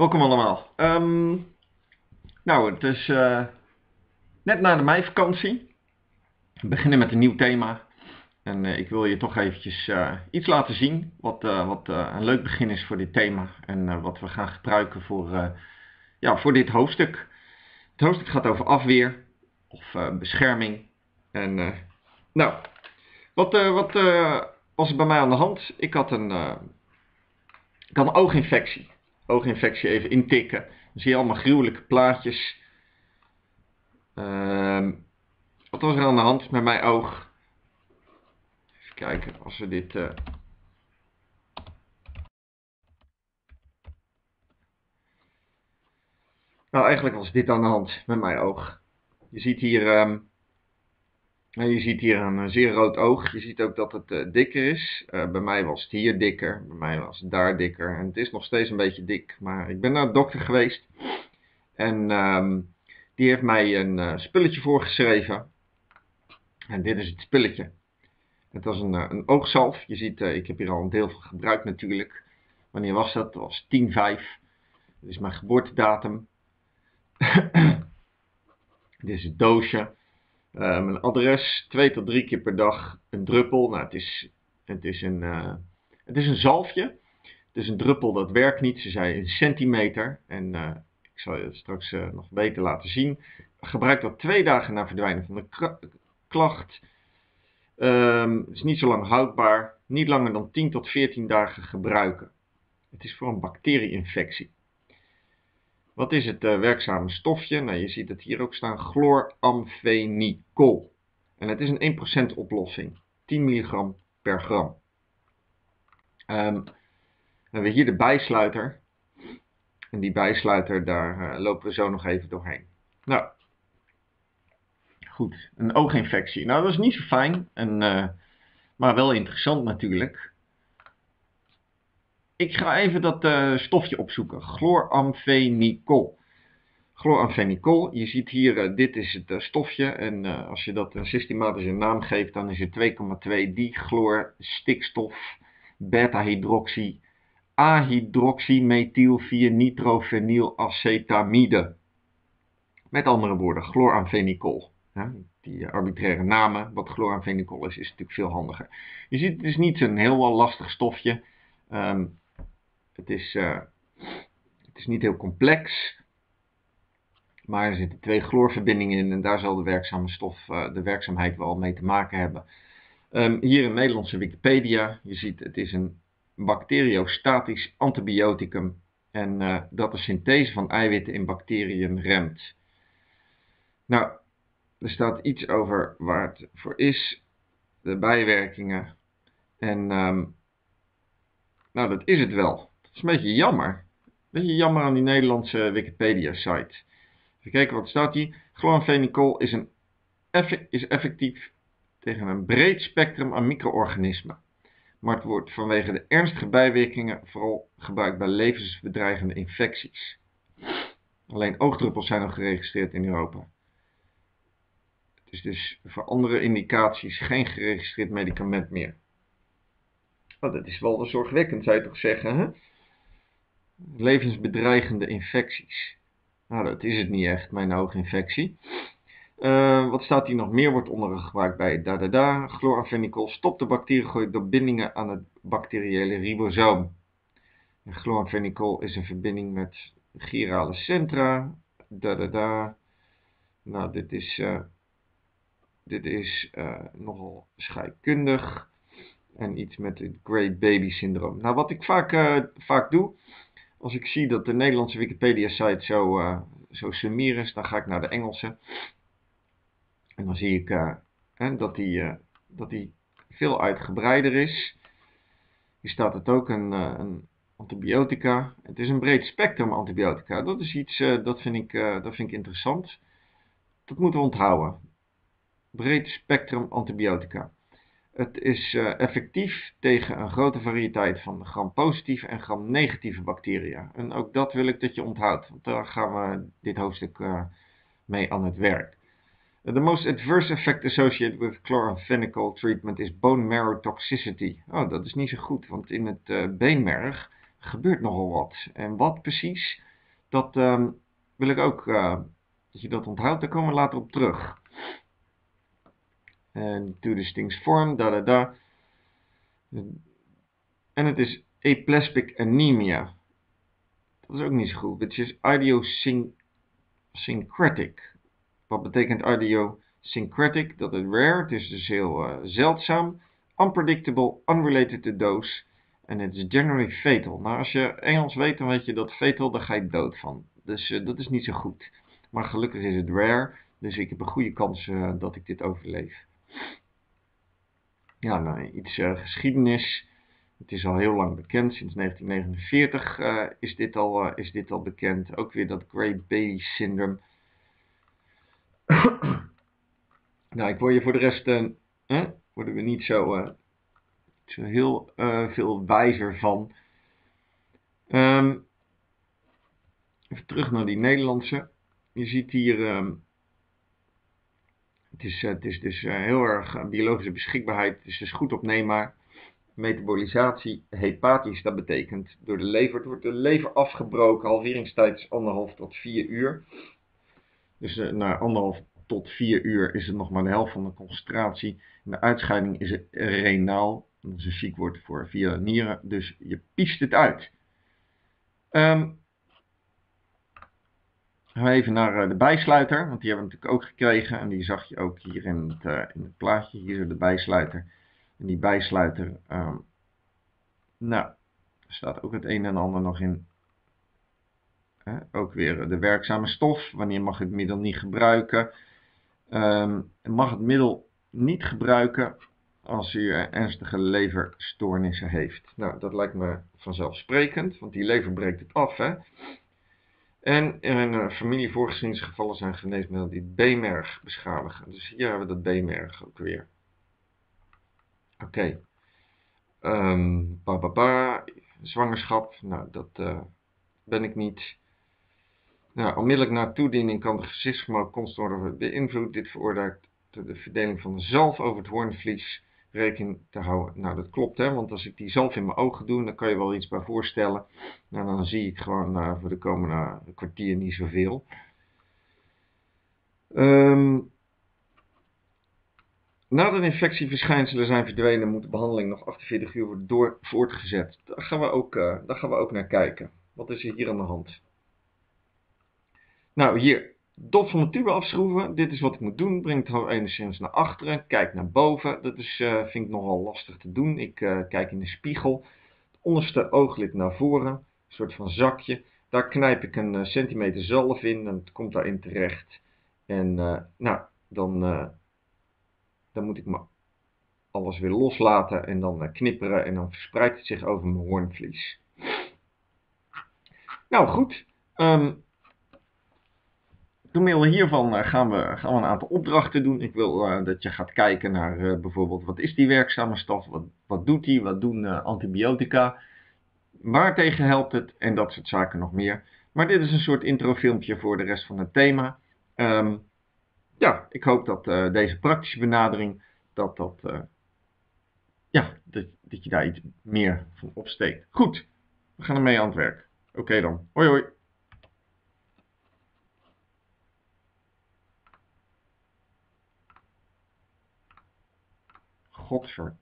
Welkom allemaal. Nou, het is net na de meivakantie. We beginnen met een nieuw thema. En ik wil je toch eventjes iets laten zien wat een leuk begin is voor dit thema. En wat we gaan gebruiken voor dit hoofdstuk. Het hoofdstuk gaat over afweer of bescherming. En nou, wat was er bij mij aan de hand? Ik had een ooginfectie. Ooginfectie even intikken. Dan zie je allemaal gruwelijke plaatjes. Wat was er aan de hand met mijn oog? Even kijken als we dit... Nou, eigenlijk was dit aan de hand met mijn oog. Je ziet hier een zeer rood oog. Je ziet ook dat het dikker is. Bij mij was het hier dikker. Bij mij was het daar dikker. En het is nog steeds een beetje dik. Maar ik ben naar de dokter geweest. En die heeft mij een spulletje voorgeschreven. En dit is het spulletje. Het was een oogzalf. Je ziet, ik heb hier al een deel van gebruikt natuurlijk. Wanneer was dat? Dat was 10-5. Dit is mijn geboortedatum. Dit is het doosje. Mijn adres, 2 tot 3 keer per dag, een druppel. Nou, het is een zalfje. Het is een druppel, dat werkt niet. Ze zei een centimeter. En ik zal je dat straks nog beter laten zien. Gebruik dat 2 dagen na verdwijnen van de klacht. Is niet zo lang houdbaar. Niet langer dan 10 tot 14 dagen gebruiken. Het is voor een bacterieinfectie. Wat is het werkzame stofje? Nou, je ziet het hier ook staan, chloramphenicol. En het is een 1% oplossing, 10 milligram per gram. En we hier de bijsluiter. En die bijsluiter, daar lopen we zo nog even doorheen. Nou, goed, een ooginfectie. Nou, dat is niet zo fijn, maar wel interessant natuurlijk. Ik ga even dat stofje opzoeken. Chloramphenicol. Chloramphenicol. Je ziet hier, dit is het stofje. En als je dat een systematische naam geeft, dan is het 2,2-dichloorstikstof, beta-hydroxy, ahydroxymethylviernitrofenylacetamide. Met andere woorden, chloramphenicol. Ja, die arbitraire namen. Wat chloramphenicol is natuurlijk veel handiger. Je ziet, het is niet een heel lastig stofje. Het is niet heel complex, maar er zitten 2 chloorverbindingen in en daar zal de werkzame stof, de werkzaamheid wel mee te maken hebben. Hier in Nederlandse Wikipedia, je ziet het is een bacteriostatisch antibioticum en dat de synthese van eiwitten in bacteriën remt. Nou, er staat iets over waar het voor is, de bijwerkingen en... Nou, dat is het wel. Dat is een beetje jammer. Een beetje jammer aan die Nederlandse Wikipedia-site. Even kijken wat staat hier. Chloramphenicol is effectief tegen een breed spectrum aan micro-organismen. Maar het wordt vanwege de ernstige bijwerkingen vooral gebruikt bij levensbedreigende infecties. Alleen oogdruppels zijn nog geregistreerd in Europa. Het is dus voor andere indicaties geen geregistreerd medicament meer. Oh, dat is wel zorgwekkend, zou je toch zeggen, hè? Levensbedreigende infecties. Nou, dat is het niet echt, mijn ooginfectie. Wat staat hier nog meer? Wordt ondergebruikt bij Chloramphenicol stopt de bacteriën door bindingen aan het bacteriële ribosoom. En chloramphenicol is een verbinding met girale centra. Nou, dit is nogal scheikundig. En iets met het Gray Baby Syndrome. Nou, wat ik vaak doe, als ik zie dat de Nederlandse Wikipedia-site zo sumier is, dan ga ik naar de Engelse. En dan zie ik dat die veel uitgebreider is. Hier staat het ook, een antibiotica. Het is een breed spectrum antibiotica. Dat is iets, dat vind ik interessant. Dat moeten we onthouden. Breed spectrum antibiotica. Het is effectief tegen een grote variëteit van gram-positieve en gram-negatieve bacteriën. En ook dat wil ik dat je onthoudt, want daar gaan we dit hoofdstuk mee aan het werk. The most adverse effect associated with chloramphenicol treatment is bone marrow toxicity. Oh, dat is niet zo goed, want in het beenmerg gebeurt nogal wat. En wat precies? Dat wil ik ook dat je dat onthoudt. Daar komen we later op terug. En two distinct form, En het is aplastic anemia. Dat is ook niet zo goed. Dit is idiosyncratic. Wat betekent idiosyncratic? Dat is rare, het is dus heel zeldzaam. Unpredictable, unrelated to dose. En het is generally fatal. Maar als je Engels weet, dan weet je dat fatal, daar ga je dood van. Dus dat is niet zo goed. Maar gelukkig is het rare. Dus ik heb een goede kans dat ik dit overleef. Ja, nou, iets geschiedenis. Het is al heel lang bekend. Sinds 1949 is dit al bekend. Ook weer dat Gray Baby Syndrome. Nou, ik wil je voor de rest... worden we niet zo, zo heel veel wijzer van. Even terug naar die Nederlandse. Je ziet hier... Het is dus heel erg biologische beschikbaarheid. Het is dus goed opneembaar. Metabolisatie, hepatisch, dat betekent door de lever. Het wordt de lever afgebroken. Halveringstijd is 1,5 tot 4 uur. Dus na 1,5 tot 4 uur is het nog maar de helft van de concentratie. En de uitscheiding is renaal. Dat is een ziek woord voor via de nieren. Dus je piest het uit. Gaan we even naar de bijsluiter, want die hebben we natuurlijk ook gekregen. En die zag je ook hier in het plaatje. Hier is de bijsluiter. En die bijsluiter, nou, daar staat ook het een en ander nog in. Ook weer de werkzame stof. Wanneer mag het middel niet gebruiken? Mag het middel niet gebruiken als u ernstige leverstoornissen heeft? Nou, dat lijkt me vanzelfsprekend, want die lever breekt het af, hè? En in familievoorgeschiedenisgevallen zijn geneesmiddelen die het B-merg beschadigen. Dus hier hebben we dat B-merg ook weer. Oké. Zwangerschap. Nou, dat ben ik niet. Nou, onmiddellijk na toediening kan de gezichtsvermogen constant worden beïnvloed. Dit veroorzaakt de verdeling van de zalf over het hoornvlies rekening te houden. Nou, dat klopt, hè, want als ik die zalf in mijn ogen doe, dan kan je wel iets bij voorstellen. Nou, dan zie ik gewoon voor de komende kwartier niet zoveel. Nadat infectieverschijnselen zijn verdwenen, moet de behandeling nog 48 uur worden voortgezet. Daar gaan we ook naar kijken. Wat is er hier aan de hand? Nou, hier. Dop van de tube afschroeven, dit is wat ik moet doen. Breng het hoofd enigszins naar achteren, kijk naar boven. Dat is, vind ik nogal lastig te doen. Ik kijk in de spiegel. Het onderste ooglid naar voren, een soort van zakje. Daar knijp ik een centimeter zalf in en het komt daarin terecht. En nou, dan moet ik maar alles weer loslaten en dan knipperen en dan verspreidt het zich over mijn hoornvlies. Nou goed, door middel hiervan gaan we een aantal opdrachten doen. Ik wil dat je gaat kijken naar bijvoorbeeld wat is die werkzame stof, wat doet die, wat doen antibiotica, waartegen helpt het en dat soort zaken nog meer. Maar dit is een soort introfilmpje voor de rest van het thema. Ja, ik hoop dat deze praktische benadering, dat je daar iets meer van opsteekt. Goed, we gaan ermee aan het werk. Oké dan, hoi hoi. Godver.